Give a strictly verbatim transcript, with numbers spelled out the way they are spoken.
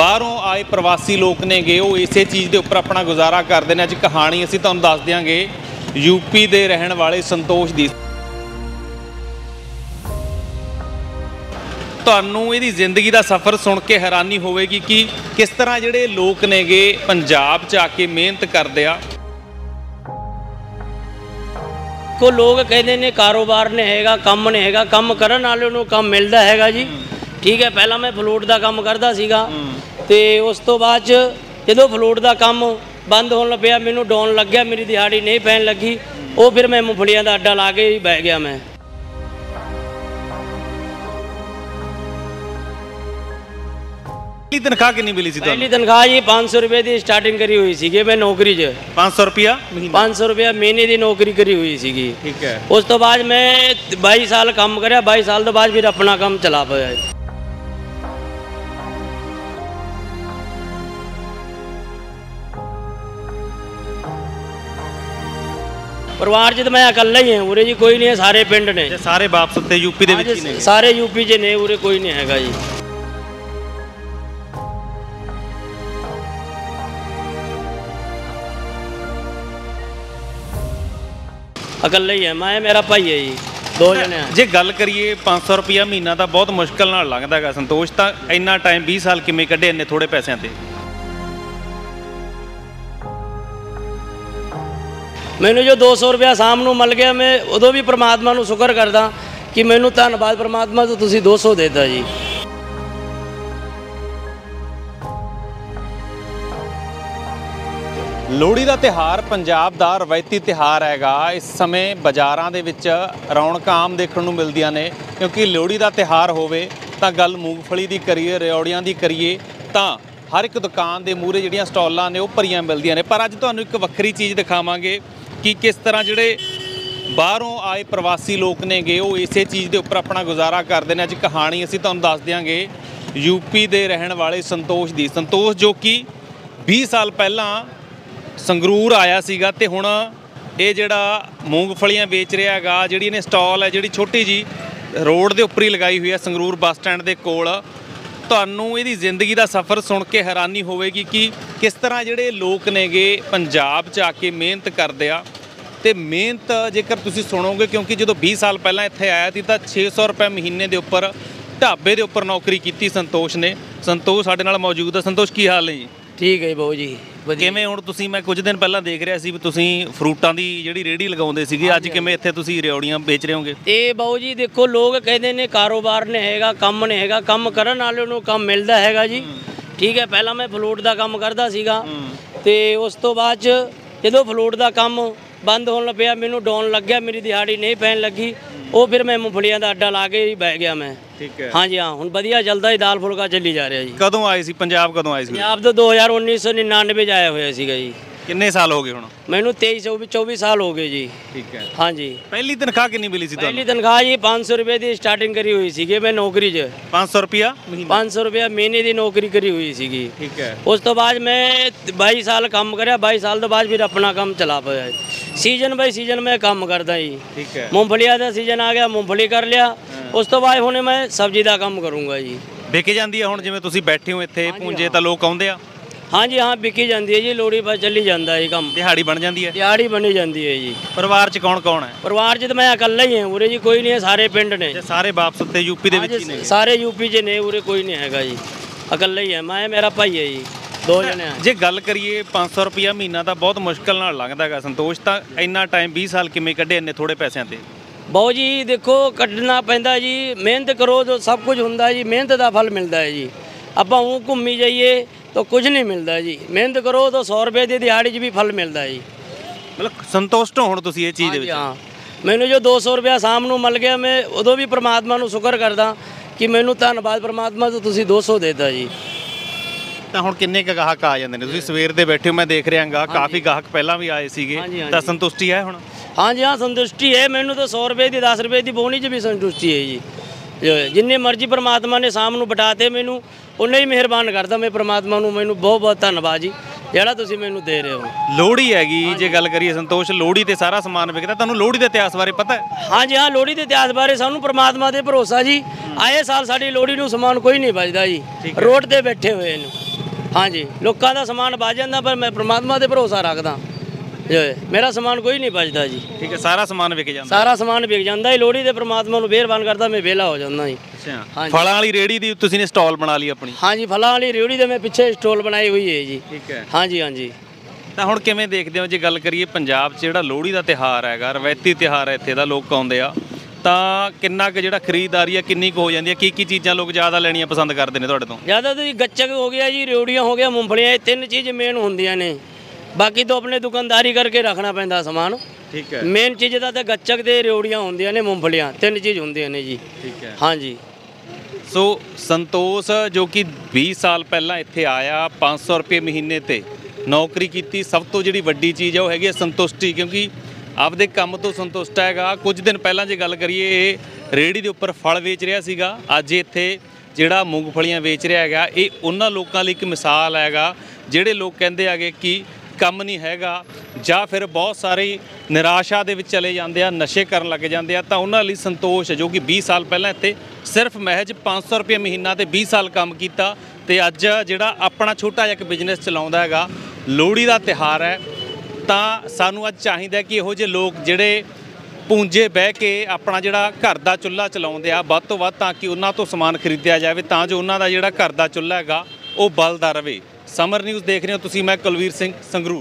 बाहरों आए प्रवासी लोग ने गे वो इसे चीज़ के उपर अपना गुजारा करते हैं। अज कहानी असीं तुहानूं दस देंगे यूपी के रहने वाले संतोष दी। तुहानूं इहदी जिंदगी का सफ़र सुन के हैरानी होगी कि किस तरह जिहड़े लोग ने गे पंजाब च आके मेहनत करदे आ। को लोग कहते हैं कारोबार ने हैगा, काम ने हैगा, काम करन वाले नूं काम मिलदा हैगा जी। ठीक है, पहला मैं फ्लोट का काम करता सीगा ते उस तो बाद जो फ्लोट का काम बंद होने लग पिया, मैनू डाउन लग गया, मेरी दिहाड़ी नहीं पैन लगी, वो फिर मैं मूंगफलियां का आडा ला के ही बह गया। मैं तनख्वाह कितनी मिली सी? पहली तनख्वाह जी पाँच सौ रुपये की स्टार्टिंग करी हुई सी। मैं नौकरी च पाँच सौ रुपया पाँच सौ रुपया महीने की नौकरी करी हुई सी। ठीक है, उस तो बाद मैं बाई साल काम कराया, बाई साल तो बाद फिर अपना काम चला पाया। परिवार च तो मैं अकला ही है उरे जी, कोई नहीं है, सारे पिंड ने, सारे वापस उत्ते यूपी दे विच ने, सारे यूपी च ने, उरे कोई नहीं हैगा जी। अकला ही है मैं, मेरा भाई है जी, दो जने। जे गल करिए पाँच सौ रुपया महीना तो बहुत मुश्किल नाल लंघदा हैगा संतोष, तां इन्ना टाइम बीस साल किवें कढे इन्ने थोड़े पैसों ते? मैंने जो दो सौ रुपया शाम को मिल गया, मैं उदों भी परमात्मा को शुक्र करदा कि मैनू धन्नवाद परमात्मा तो तुसीं दो सौ देता जी। लोहड़ी का त्यौहार पंजाब का रवायती त्यौहार हैगा। इस समय बाज़ारां दे विच रौनकां आम देखण नूं मिलदियां ने, क्योंकि लोहड़ी का त्यौहार होवे तां गल मूंगफली दी करिए, रिओड़ियां दी करिए, तां हर एक दुकान के मूहरे जिहड़ियां स्टॉलां ने ओह भरीआं मिलदियां ने। पर अज तुहानूं एक वक्री चीज़ दिखावांगे कि किस तरह जिहड़े बाहरों आए प्रवासी लोग ने गे वो इसे चीज़ के उपर अपना गुजारा करते हैं। अज कहानी असीं तुहानूं दस देंगे यूपी के रहण वाले संतोष दी। संतोष जो कि बीस साल पहलां संगरूर आया सीगा ते हुण ये जिहड़ा मूंगफलियां बेच रहा हैगा, जिहड़ी इहने स्टॉल है जिहड़ी छोटी जी रोड के उपर ही लगाई हुई है संगरूर बस स्टैंड के कोल। तुहानूं इहदी जिंदगी का सफ़र सुन के हैरानी होगी कि किस तरह जिहड़े लोग ने गे पंजाब च आके मेहनत करदे आ। ते मेहनत जेकर तुसीं सुणोगे, क्योंकि जदों बीस साल पहलां इत्थे आया सी तां छे सौ रुपये महीने के उपर ढाबे के उपर नौकरी की संतोष ने। संतोष साडे नाल मौजूद है। संतोष की हाल है जी? ठीक है बहू जी, ਕਿਵੇਂ ਹੁਣ ਤੁਸੀਂ ਮੈਂ ਕੁਝ ਦਿਨ ਪਹਿਲਾਂ ਦੇਖ ਰਿਹਾ ਸੀ ਵੀ ਤੁਸੀਂ ਫਰੂਟਾਂ ਦੀ ਜਿਹੜੀ ਰੇਹੜੀ ਲਗਾਉਂਦੇ ਸੀਗੇ, ਅੱਜ ਕਿਵੇਂ ਇੱਥੇ ਤੁਸੀਂ ਰਿਓੜੀਆਂ ਵੇਚ ਰਹੇ ਹੋਗੇ? ਇਹ ਬਾਊ ਜੀ ਦੇਖੋ, ਲੋਕ ਕਹਿੰਦੇ ਨੇ ਕਾਰੋਬਾਰ ਨੇ ਹੈਗਾ, ਕੰਮ ਨੇ ਹੈਗਾ, ਕੰਮ ਕਰਨ ਵਾਲੇ ਨੂੰ ਕੰਮ ਮਿਲਦਾ ਹੈਗਾ ਜੀ। ਠੀਕ ਹੈ, ਪਹਿਲਾਂ ਮੈਂ ਫਲੋਟ ਦਾ ਕੰਮ ਕਰਦਾ ਸੀਗਾ ਤੇ ਉਸ ਤੋਂ ਬਾਅਦ ਜਦੋਂ ਫਲੋਟ ਦਾ ਕੰਮ ਬੰਦ ਹੋਣ ਲੱਗ ਪਿਆ, ਮੈਨੂੰ ਡਾਊਨ ਲੱਗ ਗਿਆ, ਮੇਰੀ ਦਿਹਾੜੀ ਨਹੀਂ ਪੈਣ ਲੱਗੀ, ਉਹ ਫਿਰ ਮੈਂ ਮੂੰਗਫਲੀਆਂ ਦਾ ਅੱਡਾ ਲਾ ਕੇ ਹੀ ਬਹਿ ਗਿਆ ਮੈਂ। ठीक है, हाँ जी हाँ, हम वधिया चलता ही, दाल फुलका चली जा रहा जी। कदों आए सी पंजाब? कदों आए सी पंजाब तो दो हज़ार उन्नीस सौ निन्यानवे आया हुआ जी। कितने साल हो गए हुण? मैनू तेईस चौबीस चौबीस साल हो गए जी। ठीक है, हाँ जी। पहली तनख्वाह कितनी मिली सी? पहली तनख्वाह जी पाँच सौ रुपये की स्टार्टिंग करी हुई सी। मैं नौकरी च पाँच सौ रुपया पाँच सौ रुपया महीने की नौकरी करी हुई सी। ठीक है, उस तो बाद मैं बाई साल काम कराया, बाई साल तो बाद फिर अपना काम चला पाया। सीजन बाई सीजन मैं काम करता जी। ठीक है, मूंगफलियां का सीजन आ गया, मूंगफली कर लिया, उस तो बाद हुण मैं सब्जी का काम करूँगा जी। बिकी जाती है हुण जिवें तुसीं बैठे हो इत्थे पूंजे तां लोक आउंदे आ? हाँ जी हाँ, बिकी जाती है जी, लोहड़ी पर चली जाता है काम। दिहाड़ी बन जाती है? दिहाड़ी बनी जाती है जी। परिवार च कौन कौन है? परिवार च तो मैं अकला ही है उरे जी, कोई नहीं है, सारे पिंड ने, सारे वापस उत्ते यूपी दे विच ने, सारे यूपी च ने, उरे कोई नहीं हैगा जी। अकला ही है मैं, मेरा भाई है जी, दो जने। जे गल करिए पाँच सौ रुपया महीना तो बहुत मुश्किल नाल लंघदा हैगा संतोष, तां इन्ना टाइम बीस साल किवें कढे इन्ने थोड़े पैसों ते? बहु जी देखो, कढना पैंदा जी, मेहनत करो तो सब कुछ हुंदा जी, मेहनत का फल मिलता है जी। आपां ऊं घुम्मी जाइए तो कुछ नहीं मिलता जी, मेहनत करो तो सौ रुपये की दिहाड़ी भी फल मिलता जी। मतलब संतुष्ट हो हुण तुसीं इस चीज़ दे विच? हाँ, मैनू जो दो सौ रुपया शाम को मिल गया, मैं उदों भी परमात्मा को शुक्र करदा कि मैनू धन्नवाद परमात्मा तो तुसीं दो सौ देता जी। ਤਾਂ ਹੁਣ ਕਿੰਨੇ ਕੁ ਗਾਹਕ ਆ ਜਾਂਦੇ ਨੇ? ਤੁਸੀਂ ਸਵੇਰ ਦੇ ਬੈਠੇ ਹੋ, ਮੈਂ ਦੇਖ ਰਿਹਾ ਹਾਂ ਕਾਫੀ ਗਾਹਕ ਪਹਿਲਾਂ ਵੀ ਆਏ ਸੀਗੇ, ਤਾਂ ਸੰਤੁਸ਼ਟੀ ਹੈ ਹੁਣ? हाँ जी हाँ, संतुष्टि है। मैनू तो सौ रुपये की दस रुपये की बोनी च भी संतुष्टि है जी। जिन्ने मर्जी परमात्मा ने शाम को बिठाते मैनू, उन्ने ही मेहरबान करता मैं परमात्मा को। मैनू बहुत बहुत धन्नवाद जी, ਜਿਹੜਾ ਤੁਸੀਂ ਮੈਨੂੰ ਦੇ ਰਹੇ ਹੋ। ਲੋਹੜੀ ਹੈਗੀ, ਜੇ ਗੱਲ ਕਰੀਏ ਸੰਤੋਸ਼, ਲੋਹੜੀ ਤੇ ਸਾਰਾ ਸਮਾਨ ਵਿਕਦਾ। ਤੁਹਾਨੂੰ ਲੋਹੜੀ ਦੇ ਇਤਿਹਾਸ ਬਾਰੇ ਪਤਾ ਹੈ? ਹਾਂ ਜੀ ਹਾਂ, ਲੋਹੜੀ ਦੇ ਇਤਿਹਾਸ ਬਾਰੇ ਸਾਨੂੰ ਪ੍ਰਮਾਤਮਾ ਤੇ ਭਰੋਸਾ ਜੀ। ਆਏ ਸਾਲ ਸਾਡੀ ਲੋਹੜੀ ਨੂੰ ਸਮਾਨ ਕੋਈ ਨਹੀਂ ਬਚਦਾ ਜੀ, ਰੋਡ ਤੇ ਬੈਠੇ ਹੋਏ ਨੇ। हाँ जी, लोगों का समान बच जाता, पर मैं परमात्मा पर भरोसा रखता, जो मेरा समान कोई नहीं बचता जी। ठीक है, सारा समान विक जाता, सारा समान विक जाता, लोहड़ी दे परमात्मा को मेहरबान करता, मैं वेला हो जाता जी। अच्छा, फलों वाली रेहड़ी दी तुसीं ने स्टॉल बना ली अपनी? हाँ जी, फलों वाली रेहड़ी दे मैं पिछे स्टॉल बनाई हुई है जी। ठीक है, हाँ जी, हाँ जी। ਤਾਂ ਹੁਣ ਕਿਵੇਂ ਦੇਖਦੇ ਹੋ, ਜੇ ਗੱਲ ਕਰੀਏ ਪੰਜਾਬ 'ਚ ਜਿਹੜਾ ਲੋਹੜੀ ਦਾ ਤਿਉਹਾਰ ਹੈਗਾ, ਰਵਾਇਤੀ ਤਿਉਹਾਰ ਹੈ ਇੱਥੇ ਦਾ, ਲੋਕ ਆਉਂਦੇ ਆ, ਤਾਂ ਕਿੰਨਾ ਕੁ ਜਿਹੜਾ ਖਰੀਦਦਾਰੀ ਆ ਕਿੰਨੀ ਕੁ ਹੋ ਜਾਂਦੀ ਹੈ, ਕੀ ਕੀ ਚੀਜ਼ਾਂ ਲੋਕ ਜ਼ਿਆਦਾ ਲੈਣੀਆਂ ਪਸੰਦ ਕਰਦੇ ਨੇ ਤੁਹਾਡੇ ਤੋਂ? ਜ਼ਿਆਦਾ ਤੁਸੀਂ ਗੱਚਕ ਹੋ ਗਿਆ ਜੀ, ਰਿਓੜੀਆਂ ਹੋ ਗਿਆ, ਮੂੰਗਫਲੀਆਂ, ਇਹ ਤਿੰਨ ਚੀਜ਼ ਮੇਨ ਹੁੰਦੀਆਂ ਨੇ। ਬਾਕੀ ਤਾਂ ਆਪਣੇ ਦੁਕਾਨਦਾਰੀ ਕਰਕੇ ਰੱਖਣਾ ਪੈਂਦਾ ਸਮਾਨ। ਠੀਕ ਹੈ, ਮੇਨ ਚੀਜ਼ ਦਾ ਤਾਂ ਗੱਚਕ ਤੇ ਰਿਓੜੀਆਂ ਹੁੰਦੀਆਂ ਨੇ, ਮੂੰਗਫਲੀਆਂ, ਤਿੰਨ ਚੀਜ਼ ਹੁੰਦੀਆਂ ਨੇ ਜੀ। ਠੀਕ ਹੈ, ਹਾਂ ਜੀ। ਸੋ ਸੰਤੋਸ਼ ਜੋ ਕਿ ਵੀਹ ਸਾਲ ਪਹਿਲਾਂ ਇੱਥੇ ਆਇਆ, ਪੰਜ ਸੌ ਰੁਪਏ ਮਹੀਨੇ 'ਤੇ नौकरी की, सब तो जी वड्डी चीज़ है वो हैगी संतुष्टि, क्योंकि आपदे काम तो संतुष्ट हैगा। कुछ दिन पहला जो गल करिए रेहड़ी के उपर फल वेच रहा सीगा, अज इत्थे जिहड़ा मूंगफलियां वेच रहा हैगा। ये उन्हां लोकां लई इक मिसाल हैगा जिहड़े लोग कहिंदे आगे कि काम नहीं हैगा, जां फिर बहुत सारे निराशा दे विच चले जांदे आ, नशे करन लग जांदे आ, तां उन्हां लई संतोष जो कि बीस साल पहलां इत्थे सिर्फ महज पाँच सौ रुपये महीना ते बीस साल काम कीता, ते अज जिहड़ा अपना छोटा जिहा इक बिजनेस चलाउंदा हैगा। लोहड़ी का त्यौहार है तो सानू अज चाहिए कि यहोजे लोग जोड़े पूंजे बह के अपना जोड़ा घर का चुल्हा चलाते हैं वो वादा, कि उन्होंने तो समान खरीदया जाए तो जो उन्हों का जोड़ा घर का चुल्हा है वह बलदा रहे। समर न्यूज़ देख रहे हो तुसी, मैं कुलवीर सिंह संगरूर।